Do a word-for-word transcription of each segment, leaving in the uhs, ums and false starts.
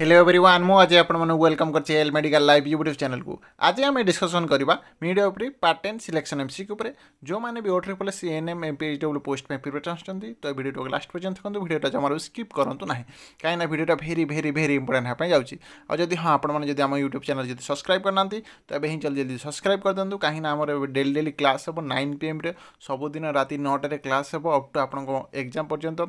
Hello everyone मु आज आपण मन वेलकम करछे L medical live YouTube channel को। आज आम डिस्कसन करवा मीडिया उपरि पार्ट टेन सिलेक्शन एमसीक्यू उपरे जो माने भी ओट्रिपल C N M M P H W post में प्रिपरेशन आछंती तो वीडियो लास्ट पर्यंत देखंतु। वीडियो जमारो स्किप करंतु नाही काईना वीडियो भेरी भेरी भेरी इंपोर्टेंट हापे जाउची। आ जदी हां आपण माने जदी आम यूट्यूब चैनल जदी सब्सक्राइब करनांती तो एबे ही जल्दी जल्दी सब्सक्राइब कर दंतु काईना हमर डेली डेली क्लास हबो नाइन पीएम रे सब दिन राति नौ टारे क्लास हबो अप टू आपण को एग्जाम पर्यंत।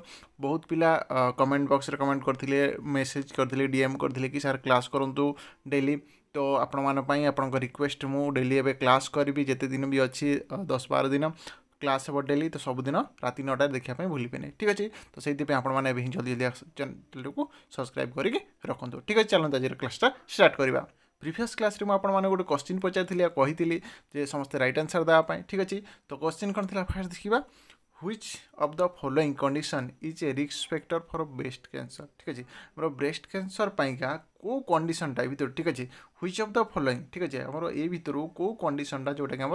बहुत पिला कमेंट बॉक्स रे कमेंट करथिले मेसेज करथिले एम करथिले कि सर क्लास करूँ डेली तो आपण मानी आपण रिक्वेस्ट मु डेली एबे क्लास करी जिते दिन भी अच्छी दस बार दिन क्लास हे डेली तो सबुदिन राति नौटा देखापी भूलें। ठीक अच्छे तो से आपने जल्दी जल्दी चैनल को सब्सक्राइब करके रखुद। ठीक अच्छे चलता आज क्लासटा स्टार्ट करवा। प्रीवियस क्लास में आपने गोटे क्वेश्चन पचारी जे समस्त रईट आंसर देवाई। ठीक अच्छे तो क्वेश्चन कौन था फास्ट देखा Which of the following condition is a risk factor for breast cancer? ठीक अच्छे मोर ब्रेस्ट कैंसर पाइका को कंडीशन टाइप भर। ठीक अच्छे Which of the following ठीक अच्छे आम ये भितर को कंडीशनटा जोटा कि आम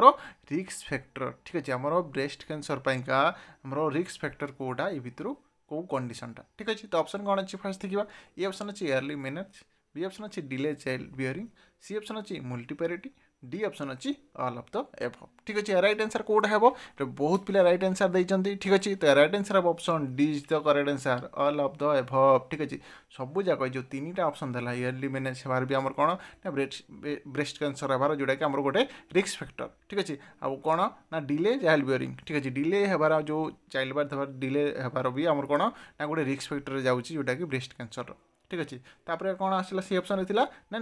रिस्क फैक्टर। ठीक अच्छे आम ब्रेस्ट कैंसर पाइका आम रिस्क फैक्टर कोटा ये भितर को कंडीशनटा। ठीक अच्छे तो ऑप्शन कौन अच्छे फास्ट देखा। ये ऑप्शन अच्छे अर्ली मैरिज, बी ऑप्शन अच्छे delay child bearing, C option अच्छे मल्टीपैरिटी, डी ऑप्शन अच्छी ऑल ऑफ द एबव। ठीक अच्छे राइट आंसर कोटा है बहुत पिला राइट आंसर देते। ठीक अच्छे तो right answer of option D is the correct answer all of the above. ठीक अच्छे सब जाक जो तीन टा ऑप्शन देला इयरली मैनेज हमार भी आम कौन ना ब्रेस्ट कैंसर हमार जोटा कि आम गोटे रिस्क फैक्टर। ठीक अच्छे आउ कौन ना डिले चाइल्ड बियरिंग। ठीक अच्छे डिले हमारा जो चाइल्ड बर्थ हमार डिले हमार भी आम कौन ना गोटे रिस्क फैक्टर जाऊँगी जोटा कि ब्रेस्ट कैंसर। ठीक अच्छे तापर कौन आसला सी ऑप्शन था ना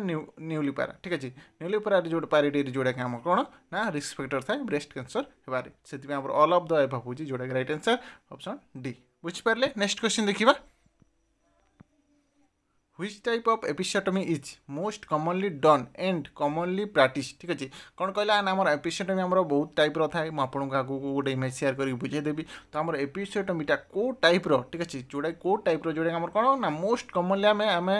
न्यूलीपारा। ठीक अच्छे न्यूलीपारा जो पारिटी जोटा कि आम कौन ना रिस्क फैक्टर था ब्रेस्ट कैंसर हेबारे से ऑल ऑफ द एबव होची जोटा कि राइट आंसर ऑप्शन डी। बुझ पारले। नेक्स्ट क्वेश्चन देखिबा। Which type of episiotomy is most commonly done and commonly practice. ठीक अच्छे कौन कहला ना आम एपिसेक्टोमी आम बहुत टाइप रो थाए मुझे आगे गोटे इमेज शेयर करके बुझेदेवी तो आम एपिसेक्टोमीटा को टाइप रो। ठीक अच्छे जोटा को टाइप रो जोटा आम कौन ना मोस्ट कमनली आम आम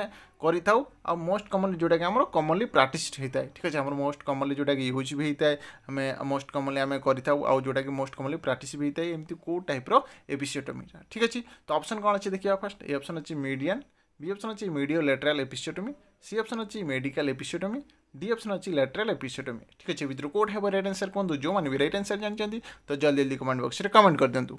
करें मोस्ट कमनली जोटा कि आम कमनली प्रैक्टिस होता है। ठीक अच्छे आम मोस्ट कमनली जोटा कि यूज भी होता है आम मोस्ट कमनली आम करें जोटा कि मोस्ट कमनली प्रैक्टिस भी होता है एमती को टाइप रो एपिसेक्टोमीटा। ठीक अच्छे तो ऑप्शन कौन अच्छे देखिए फर्स्ट ए ऑप्शन अच्छे मीडियन, बी ऑप्शन अच्छी medio lateral episiotomy, C option अच्छी मेडिकल एपिसेक्टोमी, डी ऑप्शन अच्छी लेटरल एपिसेक्टोमी। ठीक अच्छे भितर कोट है राइट आंसर कहूँ जो मैंने भी राइट आंसर जानते तो जल्दी जल्दी कमेंट बॉक्स में कमेंट कर दिंतु।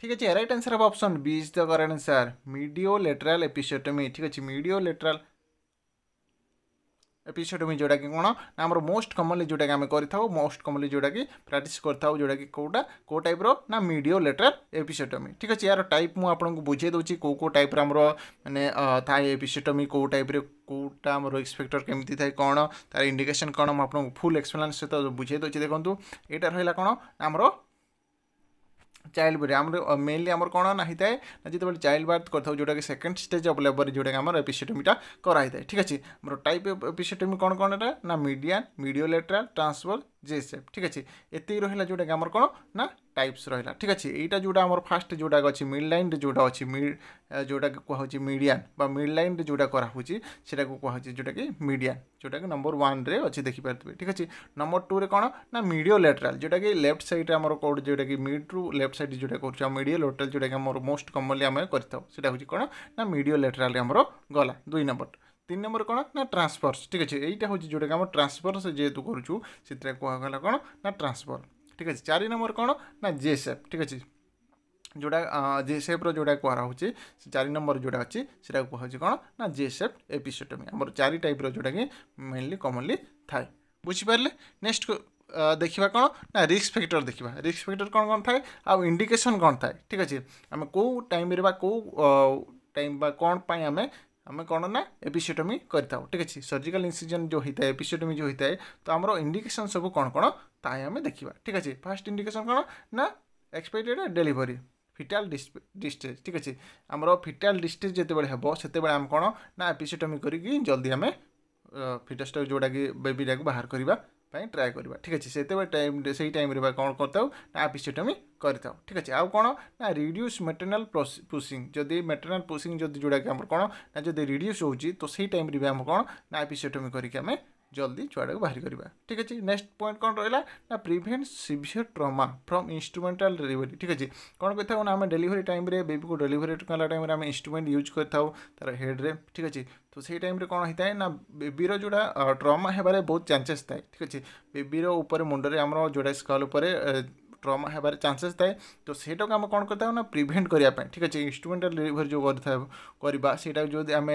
ठीक अच्छे right answer of option B is the correct answer medio lateral episiotomy. ठीक अच्छे मीडियो लेटरल एपिसेक्टोमी जोटा कि कौन ना आम मोस्ट कमनली जोटा कि आम करें मोस्ट कमनली जोटा कि प्रैक्टिस करता जोटा कि कोटा को टाइप रो ना मीडियो लेटरल एपिसेक्टोमी। ठीक अच्छे यार टाइप मुझे आपको बुझे दूसरी कौ कौ टाइप आम मैंने थाए एपिसेक्टोमी कौ टाइप कोटा आम रिस्क फैक्टर केमती थाए कौन तार इंडिकेशन कौन मुझे फुल एक्सप्लेनेशन सहित बुझे दूसरी। देखो यहाँ रहा कौन आम चाइल्ड बर्थ आम मेनली आम कौन ना होता है ना जो चाइल्ड बर्थ करता जोटा कि सेकेंड स्टेज ऑफ लेबर जोटा कि आम एपिसेक्टोमीटा कराई। ठीक अच्छे मोर टाइप एपिसेक्टोमी कौन कौन ना मीडियन, मीडियो लेटरल, ट्रांसफर, जेसेफ। ठीक अच्छे एति रहा जोटा कि आम कौन ना टाइप्स रहा। ठीक अच्छे यहाँ जोटा आम फास्ट जोटा अच्छे मिड लाइन जोटा अच्छी जोटा कि कहूँ मीडियन मिड लाइन जोटा कराऊँ से कहूँ जोटा कि मीडियन जोटा कि नंबर वन रे अच्छे देखिपे। ठीक अच्छे नंबर टू रे कौन ना मीडियो लेटरल जोटा कि लेफ्ट सैड्रे आम कौट जोटा कि मिड रु लेफ्ट सैड जोटा कर मीडियो लेटरल जोटा कि आम मोस्ट कमनली आम करें कौन ना मीडियो लेटरल आम गला दुई नंबर। तीन नंबर कौन ना ट्रांसफर्स। ठीक अच्छे यहाँ हूँ जोटा कि आम ट्रांसफर्स जेहेतु करूँ से कहला कौन ना ट्रांसफर। ठीक अच्छे चार नंबर कौन ना जेसेफ। ठीक अच्छे जोटा जेसेफ रोटा कहूँ चार नंबर जोटा अच्छी से कहूँ कौन ना जेसेफ एपिसेक्टोमी आम चार टाइप जोटा कि मेनली कमनली थाए। बुझीपारे। नेक्स्ट देखा कौन ना रिस्क फैक्टर देखा रिस्क फैक्टर कौन कौन थाए आउ इंडिकेशन कौन थाए। ठीक अच्छे आम कौ टाइम कौ टाइम कौन पाई आम आम कौन ना एपिसेक्टोमी करें। ठीक अच्छे सर्जिकल इनसिजन जो होता है एपिसेक्टोमी जो होता है तो आम इंडिकेशन सब कौन कौन ताए आम देखा। ठीक अच्छे फर्स्ट इंडिकेशन कौन ना एक्सपेक्टेड डिलीवरी फिटाल डिस्टेज। ठीक अच्छे आम फिटाल डिस्टेज जिते हे से आम कौन ना एपिसेक्टोमी करके जल्दी आम फिटस जोटा कि बेबीटा को बाहर करने ट्राए करवा। ठीक अच्छे से टाइम से टाइम कौन करता ना एपिसेक्टोमी करें। ठीक अच्छे आउ कौन ना रिड्यूस मेटरनाल पुशिंग जदि मेटरनाल पुशिंग जोटा कि आम कौन ना जब रिड्यूस हो तो टाइम आम कौन ना एपिसेक्टोमी करके जल्दी छुआटा को बाहर करवा। ठीक अच्छे। नेक्स्ट पॉइंट कौन रहा ना prevent severe trauma from instrumental delivery. ठीक अच्छे। कौन कही आम डिलीवरी टाइम बेबी को डिलीवरी कला टाइम आम इंस्ट्रुमेंट यूज कर हेड्रे। ठीक अच्छे। तो सही टाइम कौन होता है ना बेबीर जोड़ा ट्रमा होबारे बहुत चांसेस थाए। ठीक अच्छे। बेबीर उपर मुंडे आमर जोड़ा स्कल ट्रमा होबारे चांसेस थाए। तो सेटा को आम कौन करता है ना प्रिभेन्ट करने। ठीक अच्छे। इंस्ट्रुमेंटाल डिलीवरी जो करवा सेटा जो आम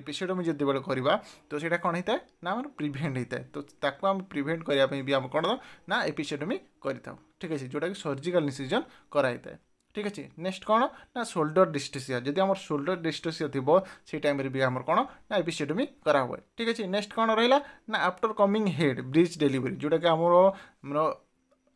एपिसोड में जब बेल करवा तो सीटा कौन होता है ना आम प्रिभेन्ट होता है। तो ताको आम प्रिभेन्ट करने भी आम कौन ना एपिसोड में करें। ठीक अच्छे। जोटा कि सर्जिकल इनसिजन कराई है। ठीक अच्छे। नेक्स्ट कौन ना शोल्डर डिस्ट्रेसिया जब आम शोल्डर डिस्ट्रेसिया थी से टाइम भी आम कौन ना एपिसोड में करा हुए। ठीक अच्छे। नेक्स्ट कौन रहा ना after coming head breech delivery जोटा कि आम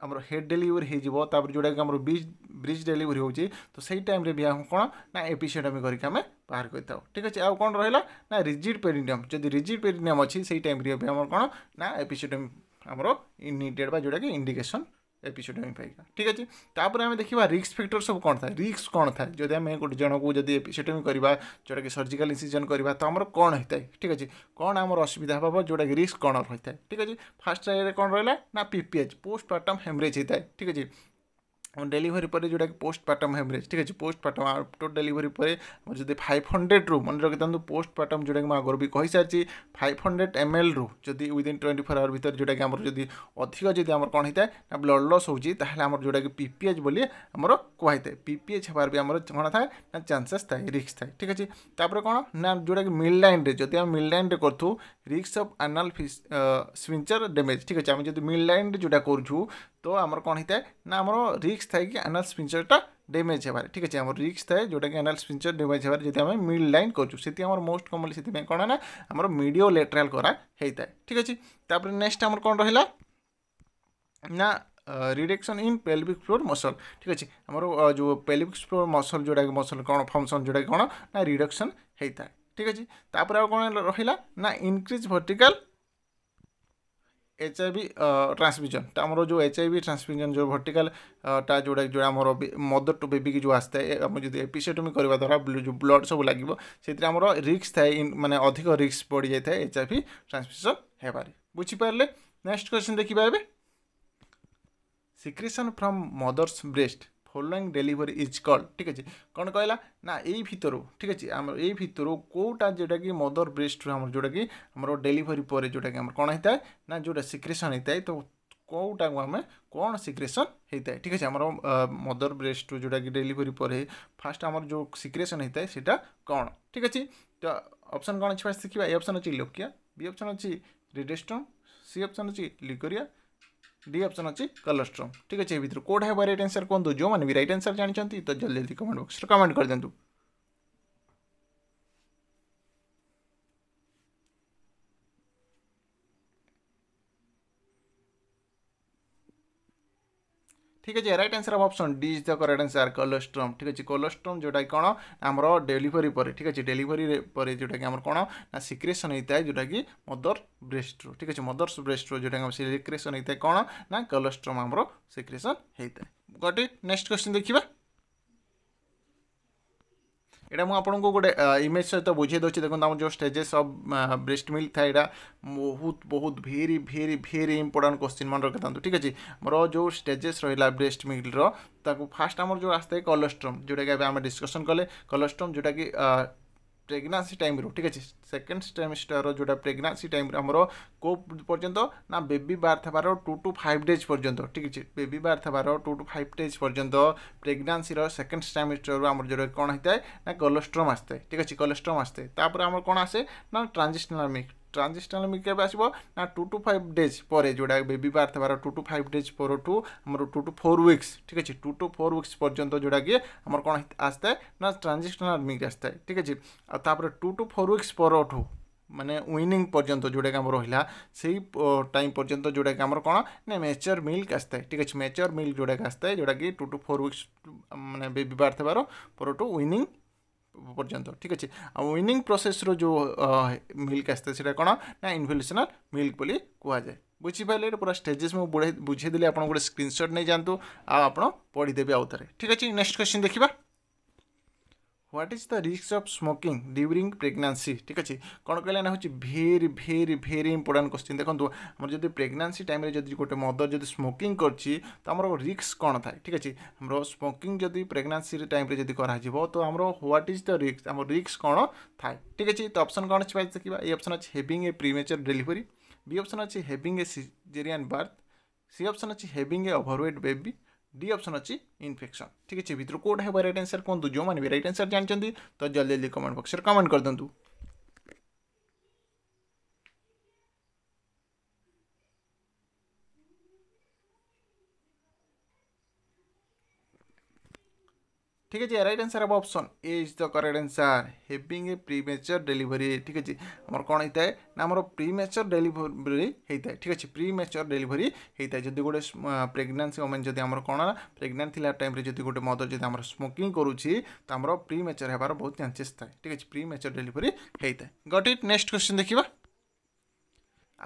आमर हेड डिलीवरी होपर जोटा कि आम ब्रिज ब्रिज डिलीवरी हो तो सही टाइम भी हम कौन ना एपिसोडमी करके आम बाहर कर। ठीक अच्छे। आउ कौन रहा ना रिजिड पेरिनियम जब रिजिड पेरिनियम अच्छी से टाइम भी आम कौन ना एपिसोडमी आम नीडेड जोटा कि इंडिकेशन एपिसोडमी पाइबा। ठीक अच्छे। तापर आम देखा रिस्क फैक्टर सब कौन था रिस्क कौन था जब आम गोटे जन को जब एपिसोडमी करवा जोटा कि सर्जिकल इनसिजन करवा तो आमर कौन होता है। ठीक अच्छे। कौन आम असुविधा हम जोटा कि रिस्क कौन रही है। ठीक अच्छे। फास्ट ट्रायल कौन रहा ना पीपीएच पोस्टपार्टम हेमरेज होता है। ठीक अच्छे। डिलीवरी पर जोटा कि पोस्टपार्टम हेमरेज। ठीक अच्छे। पोस्टपार्टम आफ्टर डिलीवरी पर जब फाइव हंड्रेड रु मन रखिता पोस्टपार्टम जोटा कि आगर भी कही सारी फाइव हंड्रेड एम एल रु जब विदिन ट्वेंटी फोर आवर भर जोटा कि आमर जब अधिक जब आम कौन होता है ना ब्लड लॉस होती आमर जोटा कि पीपीएच बोली आमर कही था पीपीएच होबार भी आमर कौन था ना चांसेस था रिस्क था। ठीक अच्छे। तापर कौन ना जोटा कि मिड लाइन में जब आम मिड लाइन में करूँ risk of anal sphincter damage. ठीक अच्छे। आम जब मिड लाइन जोटा करूँ तो आमर कौन होता है ना आमर रिस्क थाए कि एनाल स्पिंचरटा डैमेज होबार। ठीक अच्छे। आमर रिस्क थाए जोटा कि एनाल स्पिंचर डैमेज होबार जब आम मिड लाइन करूँ से मोस्ट कॉमनली से कौन ना आमर मीडियो लेटराल करा होता है। ठीक अच्छे। तापर नेक्स्ट आमर कौन रहा ना reduction in pelvic floor muscle. ठीक अच्छे। आमर जो पेल्विक फ्लोर मसल जोटा कि मसल कौन फंक्शन जोटा कि कौन ना रिडक्शन होता है। ठीक अच्छे। तापर आ कौन रहा ना increase vertical H I V transmission तो आमर जो एच आई भी ट्रांसमिशन जो वर्टिकल टा जोटा जो आम मदर टू बेबी की जो आसता है आम जो एपिसेटोमी करवा द्वारा जो ब्लड सब लगे से आम रिस्क थाए माने अधिक रिस्क बढ़ी जाए था एच आई भी ट्रांसमिशन होबारे। बुझीपारे। नेक्स्ट क्वेश्चन देखा एवं secretion from mother's breast following delivery is called. ठीक अच्छे। कौन कहला ना यही भितर। ठीक अच्छे। आम यही भितर कौटा जोटा कि मदर ब्रेस्ट आम जोटा कि आम डिलीवरी पर जोटा कि आम कौन होता है ना जोटा सिक्रेशन होता है तो कौटा को आम कौन सिक्रेशन होता है। ठीक अच्छे। आम मदर ब्रेस्ट जोटा कि डिलीवरी पर फास्ट आम जो सिक्रेशन होता है सीटा कौन। ठीक अच्छे। तो ऑप्शन कौन अच्छे फास्ट देखा ए ऑप्शन अच्छी लोकिया बी ऑप्शन अच्छी रिडेस्ट्रम सी ऑप्शन अच्छी लिकोरिया डी ऑप्शन अच्छी कोलेस्ट्रॉम। ठीक अच्छे। भर कौटा है रईट आंसर कहूँ जो मैंने भी रईट आंसर जानते तो जल्दी जल्दी कमेंट बॉक्स कमेंट कर दिखाँ। ठीक अच्छे। Right answer option D is the correct answer colostrum. ठीक अच्छे। कोलेस्ट्रॉम जोटा कौन आमर डिलीवरी पर। ठीक अच्छे। डिलीवरी पर जोटा कि आम कौन ना सिक्रेशन होता है जोटा कि मदर ब्रेस्ट रू। ठीक अच्छे। मदर्स ब्रेस्ट रू जोटा सिक्रेशन होता है कौन ना कोलेस्ट्रॉम आमर सिक्रेशन होता है। गोटे नेक्स्ट क्वेश्चन देखा यहाँ मुझे गोटे इमेज सहित बुझे दूसरी देखो आम जो स्टेजेस ऑफ ब्रेस्ट मिल्क था यहाँ बहुत बहुत भेरी भेरी भेरी इंपोर्टेंट क्वेश्चन मन रखता। ठीक अच्छे। मोर जो स्टेजेस रहा ब्रेस्ट मिल्क रो फास्ट आमर जो आसता है कोलेस्ट्रॉम जोटा कि आम डिस्कसन कले कोलेस्ट्रॉम जोटा कि प्रेग्नेंसी टाइम रू। ठीक अच्छे। सेकेंड सेमेस्टर जोटा प्रेग्नेंसी टाइम आमर को पर्यंत ना बेबी बार्थ हबार टू टू फाइव डेज पर्यंत। ठीक अच्छे। बेबी बार्थ हबार टू टू फाइव डेज पर्यंत प्रेग्नेंसी सेकेंड सेमेस्टर आमर जोटा कौन होता है ना कोलेस्ट्रॉम आसता है। ठीक अच्छे। कोलेस्ट्रॉम आसता है तापर आमर कौन आसे ना ट्रांजिशनल मिल्क ट्रांजिशनल मिल्क के आसो ना टू टू फाइव डेज पर जोटा बेबी बार्थ हबार टू टू फाइव डेज पर आमर टू टू फोर वीक्स। ठीक अच्छे। टू टू फोर वीक्स पर्यंत जोटा कि आमर कौन आसता है ना ट्रांजिशनल मिल्क आसता है। ठीक अच्छे। तापर टू टू फोर वीक्स पर माने विनिंग पर्यंत जोटा कि आम रहा से टाइम पर्यंत जोटा कि आम कौन ना मेचर मिल्क आसता है। ठीक अच्छे। मेचर मिल्क जोटा कि आसता है जोटा कि टू टू फोर वीक्स माने बेबी बार्थ हबार पर विनिंग पर्यंत। ठीक अच्छे। आ विनिंग प्रोसेस रो जो मिल्क आसता है कौन ना इन्वोल्यूशनल मिल्क बोली कुआ जाए। बुझीपारे। पूरा स्टेजेस मुझे बुढ़े बुझेदेली आप गोटे स्क्रीनशॉट नहीं जातु आप पढ़ीदेवे आउ थे। ठीक अच्छे। नेक्स्ट क्वेश्चन देखा what is the risk of smoking during pregnancy. ठीक अच्छे कौन कहना हूँ भेरी भेरी भेरी इंपोर्टां क्वेश्चन। देखो आम जब प्रेग्नेंसी टाइम गोटे मदर जब स्मोकिंग कर रिस्क कौन था। ठीक अच्छे आम स्मोकिंग जब प्रेग्नेंसी टाइम जब कर तो आम ह्वाट इज द रिस्क आम रिस्क कौन था। ठीक अच्छे तो ऑप्शन कौन अच्छे देखा ये ऑप्शन अच्छे having a premature delivery, B option अच्छे having a caesarean birth, C option अच्छे having a overweight baby, D option अच्छी इन्फेक्शन। ठीक अच्छे भितर कौटा है रईट आंसर कहूँ जो मैंने भी रईट आंसर जानते तो जल्दी जल्दी कमेंट बक्स में कमेंट कर दूँ। ठीक है रईट आंसर हम option A is the correct answer having a premature delivery. ठीक अच्छे आमर कौन होता है ना आमर प्रीमेचर डिलीवरी होता है। ठीक अच्छे प्रीमेचर डिलीवरी होता है जब गोटे प्रेग्नेंसी वुमेन जब आमर कौन प्रेग्नेंट थिला टाइम रे जब गोटे मदर जब आमर स्मोकिंग करूची तो आमर प्रीमेचर होबार बहुत चांसेस था। ठीक अच्छे प्रीमेचर डिलीवरी होता है। Got it. नेक्स्ट क्वेश्चन देखा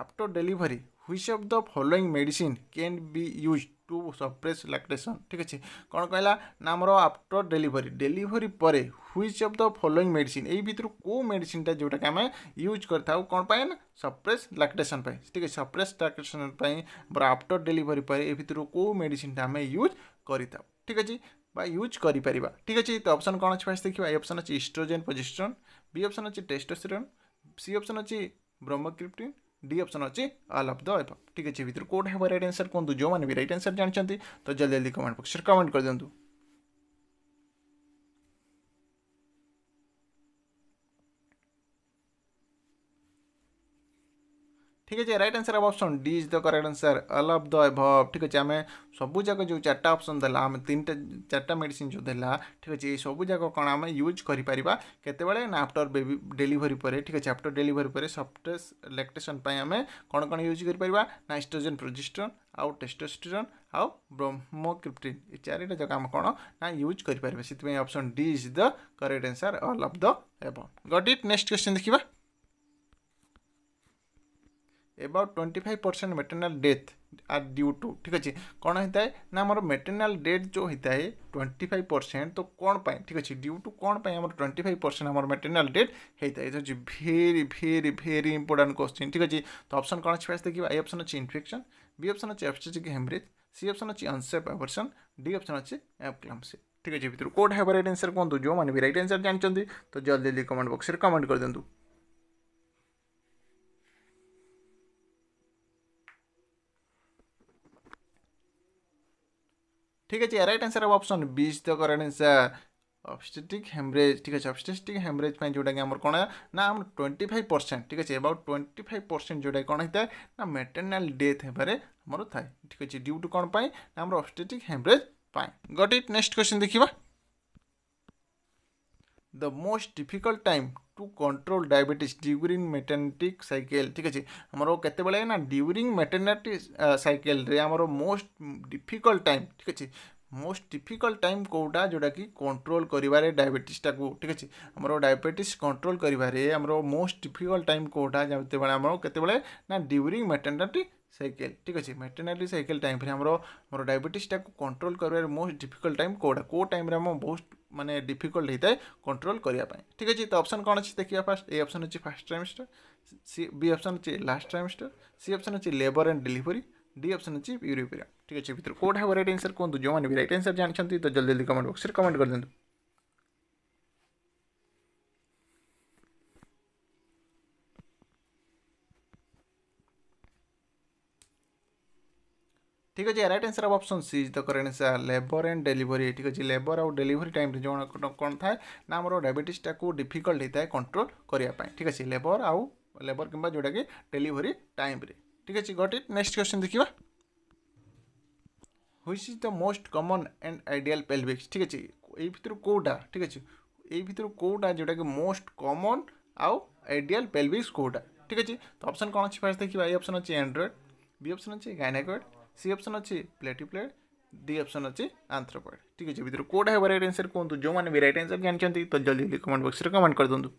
after delivery which of the following medicine can be used to suppress lactation. ठीक अच्छे कौन कहला ना आमर आफ्टर डिलीवरी डिलीवरी पर which of the following medicine यही भितर को मेडिसिन टा जोटा कि आम यूज करता कौन पाए ना सप्रेस लैक्टेशन। ठीक है सप्रेस लैक्टेशन पर आफ्टर डिलीवरी पर ये भितर को मेडिसिन टा आम यूज करता। ठीक अच्छे बा यूज कर परिबा। ठीक अच्छे तो ऑप्शन कौन अच्छे देखा ये ऑप्शन अच्छे एस्ट्रोजन प्रोजेस्टेरोन, बी ऑप्शन अच्छे टेस्टोस्टेरोन, सी ऑप्शन अच्छे ब्रोमोक्रिप्टिन, डी ऑप्शन अच्छे ऑल ऑफ द अबव। ठीक अच्छे भितर कौट है रईट आंसर कहूँ जो मैंने भी रईट आंसर जानते तो जल्दी जल्दी कमेंट बक्स में कमेंट कर दिंतु। ठीक है रईट आंसर अब option D is the correct answer all of the above. ठीक अच्छे आम सबू जाक जो चार्टा ऑप्शन देला आम तीन चार्टा मेडिसिन जो देला। ठीक अच्छे ये सबू जाक कौन आम यूज कर आफ्टर बेबी डिलीवरी पर। ठीक अच्छे आफ्टर डिलीवरी पर सप्रेस लैक्टेशन आम कौन कौन यूज कर एस्ट्रोजन प्रोजेस्टेरोन आउ टेस्टोस्टेरोन आउ ब्रोमोक्रिप्टिन ये चारिटा जाक आम कौन ना यूज करें से option D is the correct answer all of the above. Got it. Next question देखा about twenty five percent maternal death are due to. ठीक अच्छे कौन होता है ना आमर मेटरनाल डेथ जो होता है ट्वेंटी फाइव परसेंट तो कौन पाए। ठीक अच्छे ड्यू टू कौन पाए आमर ट्वेंटी फाइव परसेंट आमर मेटरनाल डेथ होता है। ये भेरी भेरी भेरी इंपोर्टेंट क्वेश्चन। ठीक अच्छे तो ऑप्शन कौन अच्छे देखा ए ऑप्शन अच्छे इन्फेक्शन, बी ऑप्शन अच्छे एब्स्ट्रेटिक हेमरेज, सी ऑप्शन अच्छे अनसेफ एबर्शन, डी ऑप्शन अच्छे एप्लामसी। ठीक अच्छे भितर कौट है रईट आंसर कहूँ जो मैंने भी रईट आंसर जानते तो जल्दी जल्दी कमेंट बक्स में कमेंट कर दिंतु। ठीक है राइट आंसर अब option B is the correct answer obstetric haemorrhage. ठीक है ऑब्स्टेट्रिक हेमरेज में जोटा कि आमर कौन ना आम ट्वेंटी फाइव परसेंट। ठीक है अबाउट ट्वेंटी फाइव परसेंट जोटा कौन होता है ना मेटरनाल डेथ होबार आमर थाए। ठीक अच्छे ड्यू टू कौन पाए ना आम ऑब्स्टेट्रिक हेमरेज पाए। Got it. नेक्स्ट क्वेश्चन देखा the most difficult time to control diabetes during maternity cycle. ठीक अच्छे आमर केतबेले ना ड्यूरिंग मेटरनिटी साइकिल रे आमर मोस्ट डिफिकल्ट टाइम। ठीक अच्छे मोस्ट डिफिकल्ट टाइम कोटा जोटा कि कंट्रोल करिवारे डायबिटीज टाक। ठीक अच्छे आमर डायबिटीज कंट्रोल करिवारे आमर मोस्ट डिफिकल्ट टाइम कोटा जते बेले आमर केतबेले ना ड्यूरिंग मेटरनिटी साइकिल। ठीक अच्छे मेटरनिटी साइकिल टाइम रे आमर आमर डायबिटीज टाक कंट्रोल करिवारे मोस्ट डिफिकल्ट टाइम कोटा को टाइम रे हम मोस्ट माने डिफिकल्ट होता है कंट्रोल करने। ठीक अच्छे तो ऑप्शन कौन अच्छे देखिए फास्ट ए ऑप्शन अच्छे first trimester, C B option अच्छे लास्ट ट्राइमेस्टर, सी ऑप्शन अच्छे labour and delivery, D option अच्छे यूरोपियन। ठीक अच्छे भितर कौटा है राइट आंसर कहूँ जो मैंने भी राइट आंसर जानते तो जल्दी जल्दी कमेंट बक्स में कमेंट कर दिंतु। ठीक अच्छे राइट आंसर अब option C is the correct answer labour and delivery. ठीक अच्छे लेबर आउ डिलीवरी टाइम जो कौन थाए ना आमर डायबिटीज टाक डिफिकल्ट होता है कंट्रोल करने। ठीक अच्छे लेबर आउ लेबर किंबा जोटा कि डिलीवरी टाइम रे। ठीक अच्छे गॉट इट। नेक्स्ट क्वेश्चन देखा which is the most common and ideal pelvis. ठीक अच्छे ये भितर कोटा। ठीक अच्छे ये भितर कोटा जोटा कि मोस्ट कॉमन आउ आइडियल पेल्विक्स कोटा। ठीक अच्छे तो ऑप्शन कौन अच्छे फास्ट देखा ए ऑप्शन अच्छे एंड्रॉइड, बी ऑप्शन अच्छे गायनेकॉइड, सी ऑप्शन अच्छे प्लेटिप्लेट, डी ऑप्शन अच्छे आंथ्रोपॉइड। ठीक अच्छे भितर कौटा है राइट आंसर कहूँ जो मैंने भी राइट आंसर जानते तो जल्दी जल्दी कमेंट बक्स में कमेंट कर दूँ।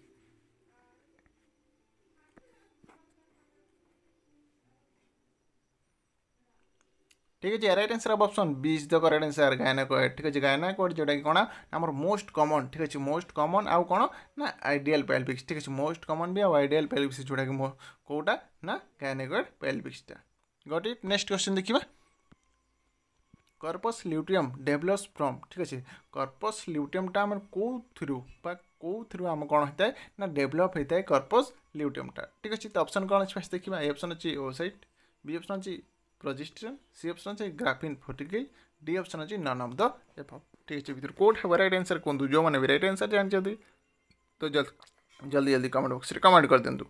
ठीक है जी। रईट आंसर अब option B is the correct answer gynaecoid. ठीक है गायनाकॉइड जोटा कि कौन आमर मोस्ट कॉमन। ठीक है मोस्ट कॉमन आउ कौन ना आइडियल पेल्विक्स। ठीक है मोस्ट कॉमन भी आइडियल पेल्विक्स जोटा कि कौटा ना गायनाकॉइड पेल्विक्सटा गॉट इट। नेक्स्ट क्वेश्चन देखा कर्पस ल्यूटियम डेभलप्स फ्रम। ठीक अच्छे कर्पस ल्यूटियमटा आम कौ थ्रू कौ थ्रू आम कौन होता है ना डेभलप होता है कर्पस ल्यूटियमटा। ठीक अच्छे तो ऑप्शन कौन अच्छे देखा। ए ऑप्शन अच्छी ओसाइट, बी ऑप्शन अच्छी प्रोजेस्टेरोन, सी ऑप्शन अच्छे ग्राफीन फोर्टिकल, डी ऑप्शन अच्छी नन ऑफ द एबव। ठीक अच्छे भितर कौटा राइट आंसर कहूँ जो मैंने भी राइट आंसर जानते तो जल्दी जल्दी जल्दी कमेंट बॉक्स में कमेंट कर दिंतु।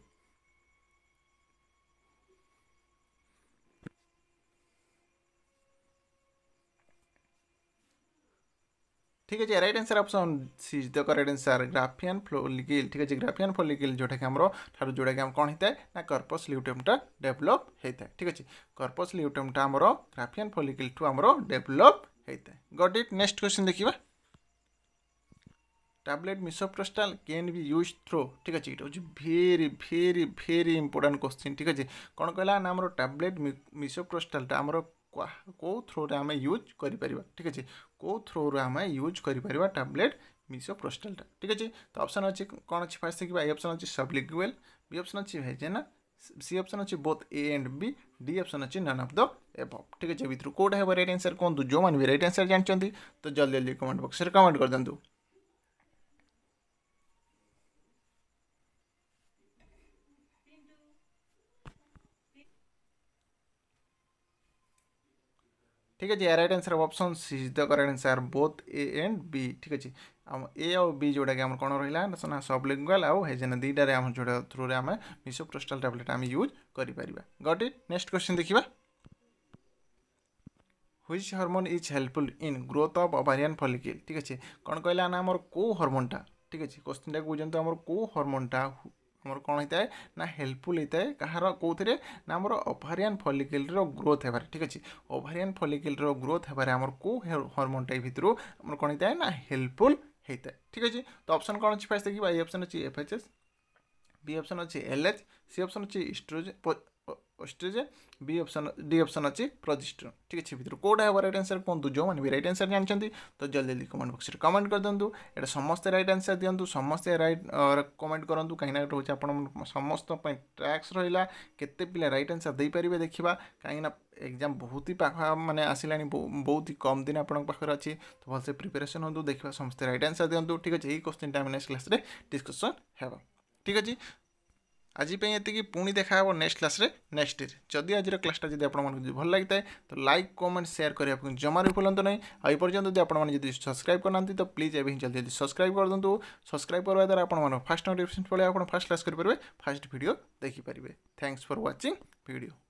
ठीक है right answer option C is the correct answer Graafian follicle. ठीक है ग्राफियन फोलिकल जोटा कि आम ठार जोटा कि कौन होता है ना कर्पस ल्यूटियमटा डेभलप होता है। ठीक अच्छे कर्पस ल्यूटियमटा आम ग्राफियन फोलिकल ठू आम डेभलप होता है गॉट इट। नेक्स्ट क्वेश्चन देखा tablet misoprostol can be use through. ठीक अच्छे ये हूँ भेरी भेरी भेरी इंपोर्टाट क्वेश्चन। ठीक अच्छे कौन कहला ना आम टैबलेट मिसोप्रोस्टालटा आम कौ थ्रो आम यूज कर। ठीक अच्छे कौ थ्रो आम यूज कर टैबलेट मिसोप्रोस्टालटा। ठीक अच्छे तो ऑप्शन अच्छे कौन अच्छे फास्ट देखा। ए ऑप्शन अच्छे सबलिक्विल, बी ऑप्शन अच्छे वेजेना, सी ऑप्शन अच्छे both A and B, D option अच्छे नन ऑफ द एबव। ठीक अच्छे भितर कौटा है राइट आंसर कहूँ जो मैंने भी राइट आंसर जानते तो जल्दी जल्दी कमेंट बॉक्स में कमेंट कर दिंतु। ठीक है right answer option C is the correct answer both A and B. ठीक अच्छे आम ए आउ बी जोटा कि कौन रहा सबलिंगुअल आउ हेजेना दुईटे आम जो थ्रू आम मिसोप्रोस्टाल टैबलेट आम यूज कर गॉट इट। नेक्स्ट क्वेश्चन देखा which hormone is helpful in growth of ovarian follicle. ठीक अच्छे कौन कहला ना आमर कौ हार्मोनटा। ठीक अच्छे क्वेश्चन टाइम बुझे आम कौ हार्मोनटा आमर कौन होता है ना हेल्पफुल होता है कहार कौ थे ना आम ओवारियन फॉलिकल रो ग्रोथ होबार। ठीक अच्छे ओवारियन फॉलिकल रो ग्रोथ होबार आमर कौ हार्मोन टाइप भितर आमर कौन होता है ना हेल्पफुल होता है। ठीक अच्छे तो ऑप्शन कौन अच्छे फास्ट देखा। ए ऑप्शन अच्छी एफएचएस, बी ऑप्शन अच्छी एलएच, सी ऑप्शन अच्छी oestrogen, B option D option अच्छी प्रोजेस्टेरोन। ठीक अच्छे भितर कौटा है राइट आंसर कहूँ जो मैंने भी राइट आंसर जानते तो जल्दी जल्दी कमेंट बॉक्स में कमेंट कर दिंतु। ये समस्त राइट आंसर दिंतु, समस्त राइट कमेंट करूँ कहीं रोज आप समस्त ट्रैक्स रहा केते पिला राइट आंसर दे पारे देखा कहीं एग्जाम बहुत ही पाखा माने आसिलानी बहुत ही कम दिन आपन पाखर अच्छी तो भलसे प्रिपेरेसन होंतु देखा समस्त राइट आंसर दिंतु। ठीक अच्छे यही क्वेश्चन टाइम नेक्स्ट क्लास में डिस्कसन हेबा। ठीक अच्छे आज ये पुणी देखा नेक्स्ट क्लास रे नेक्स्ट डे। जदि आज क्लासटा जब आपको भल लगी है तो लाइक कमेंट शेयर करने को जमा भी भूलु ना। आई पर्यटन जब आपड़ी सब्सक्राइब करना तो प्लीज एवं जल्दी जल्दी सब्सक्राइब कर दिंतु। सब्सक्राइब करवा द्वारा आप फास्ट नोटिफिकेशन पड़े आप फास्ट क्लास करेंगे, फास्ट वीडियो देखिपारे। Thanks for watching video.